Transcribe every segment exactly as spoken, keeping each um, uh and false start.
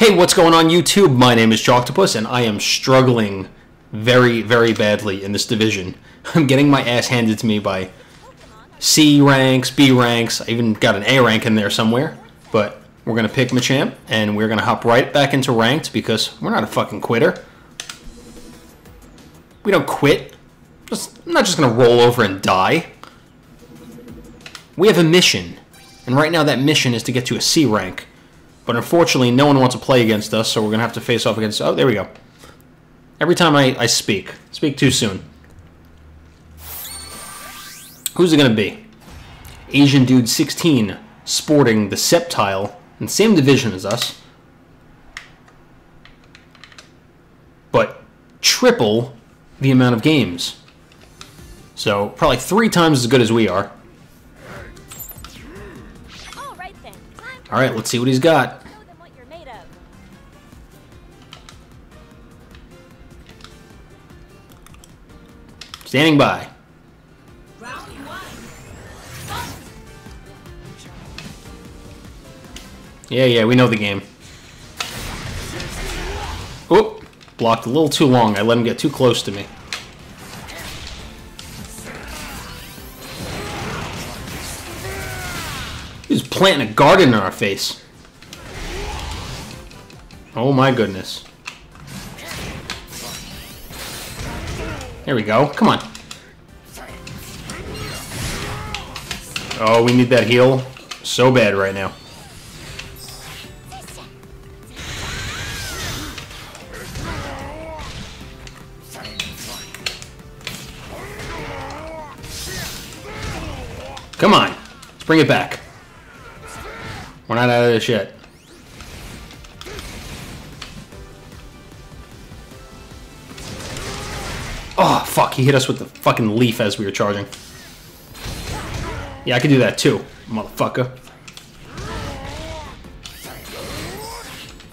Hey, what's going on YouTube? My name is Choctopus, and I am struggling very, very badly in this division. I'm getting my ass handed to me by C ranks, B ranks. I even got an A rank in there somewhere. But we're going to pick Machamp, and we're going to hop right back into ranked because we're not a fucking quitter. We don't quit. Just, I'm not just going to roll over and die. We have a mission, and right now that mission is to get to a C rank. But unfortunately, no one wants to play against us, so we're going to have to face off against... Oh, there we go. Every time I, I speak. Speak too soon. Who's it going to be? Asian Dude sixteen, sporting the Sceptile, in the same division as us. But triple the amount of games. So, probably three times as good as we are. All right, let's see what he's got. Standing by. Yeah, yeah, we know the game. Oop, blocked a little too long. I let him get too close to me. He's planting a garden in our face. Oh my goodness. There we go. Come on. Oh, we need that heal so bad right now. Come on. Let's bring it back. We're not out of this yet. Oh, fuck. He hit us with the fucking leaf as we were charging. Yeah, I could do that too, motherfucker.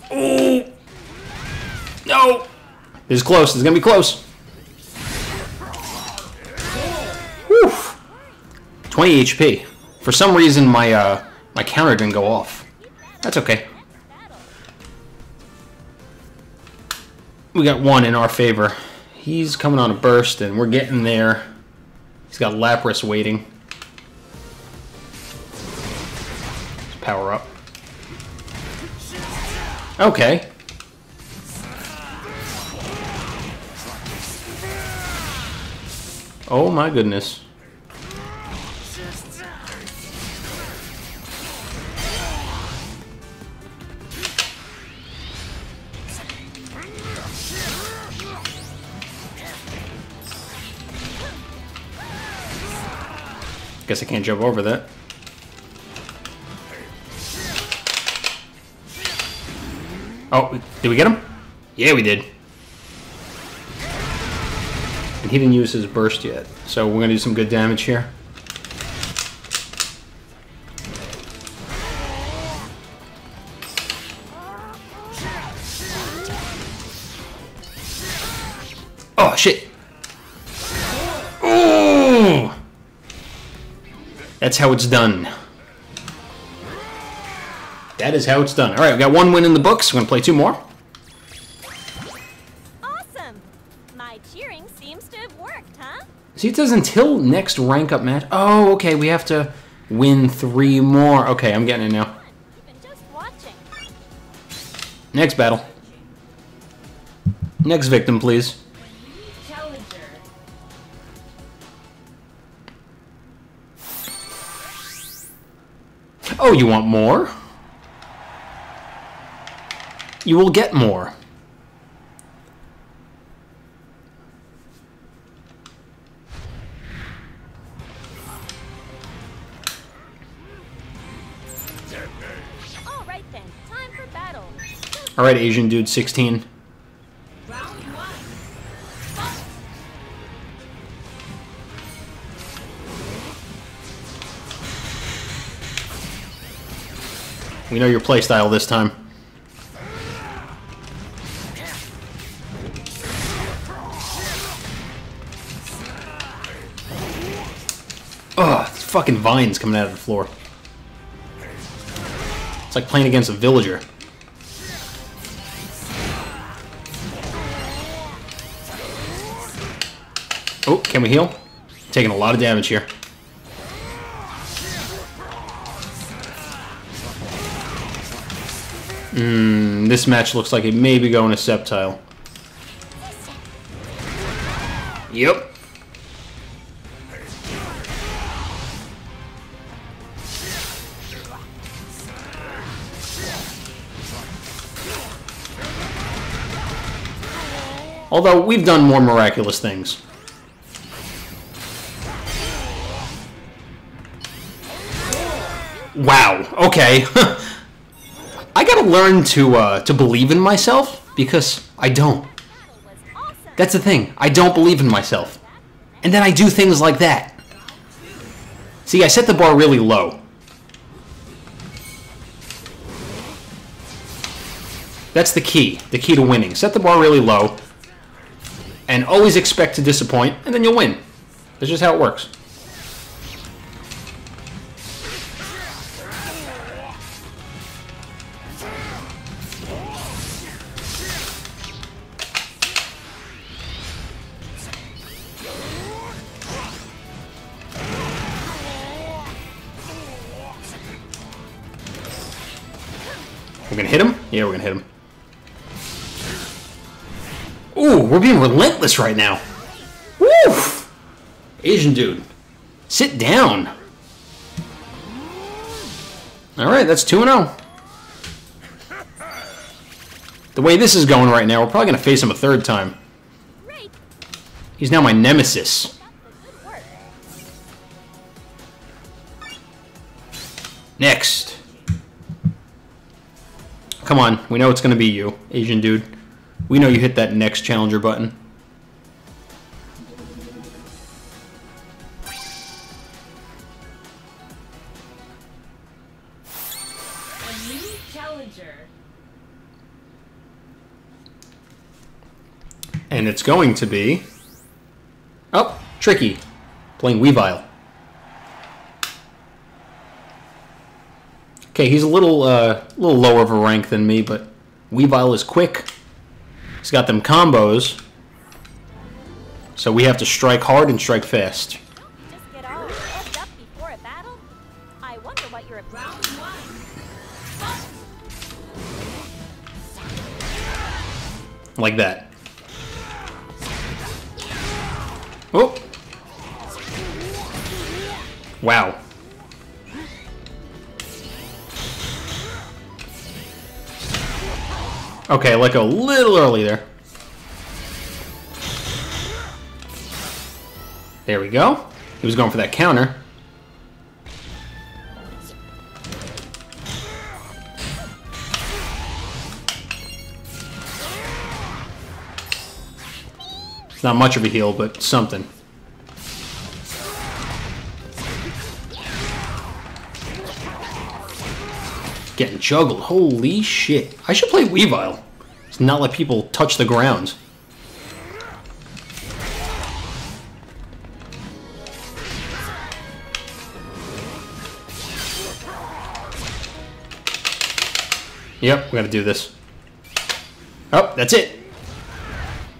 Oh. No. This is close. This is going to be close. Whew. twenty H P. For some reason, my, uh... my counter didn't go off. That's okay. We got one in our favor. He's coming on a burst, and we're getting there. He's got Lapras waiting. Let's power up. Okay. Oh my goodness. Guess I can't jump over that. Oh, did we get him? Yeah, we did. And he didn't use his burst yet, so we're gonna do some good damage here. Oh shit! That's how it's done. That is how it's done. All right, we got one win in the books. We're gonna play two more. Awesome. My cheering seems to have worked, huh? See, it says until next rank up match. Oh, okay. We have to win three more. Okay, I'm getting it now. You've been just watching. Next battle. Next victim, please. Oh, you want more? You will get more. All right then, time for battle. All right, Asian Dude sixteen. We know your playstyle this time. Ugh, these fucking vines coming out of the floor. It's like playing against a villager. Oh, can we heal? Taking a lot of damage here. Mmm, this match looks like it may be going to Sceptile. Yep. Although, we've done more miraculous things. Wow, okay. I gotta learn to uh, to believe in myself, because I don't. That's the thing, I don't believe in myself. And then I do things like that. See, I set the bar really low. That's the key, the key to winning. Set the bar really low, and always expect to disappoint, and then you'll win. That's just how it works. We're gonna hit him? Yeah, we're gonna hit him. Ooh, we're being relentless right now. Woo! Asian dude, sit down. All right, that's two and oh. The way this is going right now, we're probably gonna face him a third time. He's now my nemesis. Next. Come on, we know it's gonna be you, Asian dude. We know you hit that next challenger button. A new challenger. And it's going to be... Oh, Tricky, playing Weavile. Okay, he's a little, uh, little lower of a rank than me, but Weavile is quick. He's got them combos, so we have to strike hard and strike fast. Just get all revved up before a battle? I wonder what you're about. Round one. Like that. Oh! Wow. Okay, like a little early there. There we go. He was going for that counter. It's not much of a heal, but something. Getting juggled. Holy shit. I should play Weavile. It's not let people touch the ground. Yep, we gotta do this. Oh, that's it.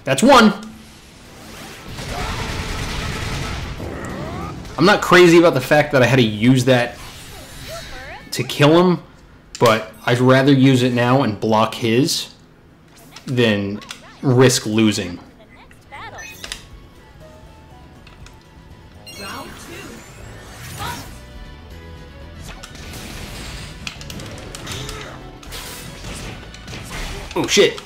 That's one. I'm not crazy about the fact that I had to use that to kill him. But I'd rather use it now and block his than risk losing. Oh shit!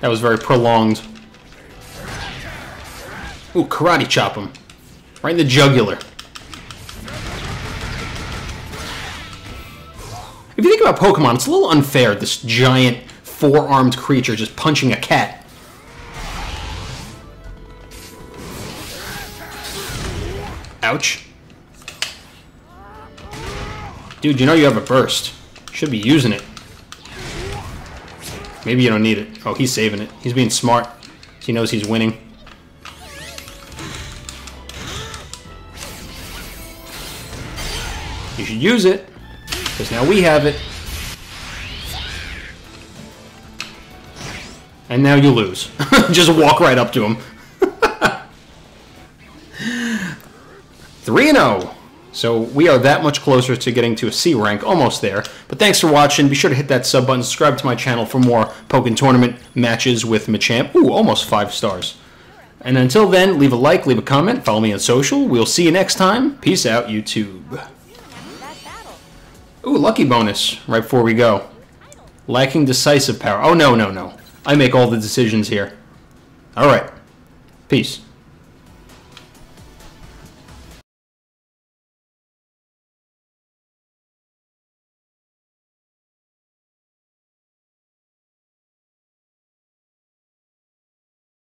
That was very prolonged. Ooh, karate chop him. Right in the jugular. If you think about Pokemon, it's a little unfair, this giant, four-armed creature just punching a cat. Ouch. Dude, you know you have a burst. Should be using it. Maybe you don't need it. Oh, he's saving it. He's being smart. He knows he's winning. You should use it, because now we have it. And now you lose. Just walk right up to him. three and oh. So we are that much closer to getting to a C rank, almost there. But thanks for watching. Be sure to hit that sub button, subscribe to my channel for more Pokken Tournament matches with Machamp. Ooh, almost five stars. And until then, leave a like, leave a comment, follow me on social. We'll see you next time. Peace out, YouTube. Ooh, lucky bonus right before we go. Lacking decisive power. Oh, no, no, no. I make all the decisions here. All right. Peace.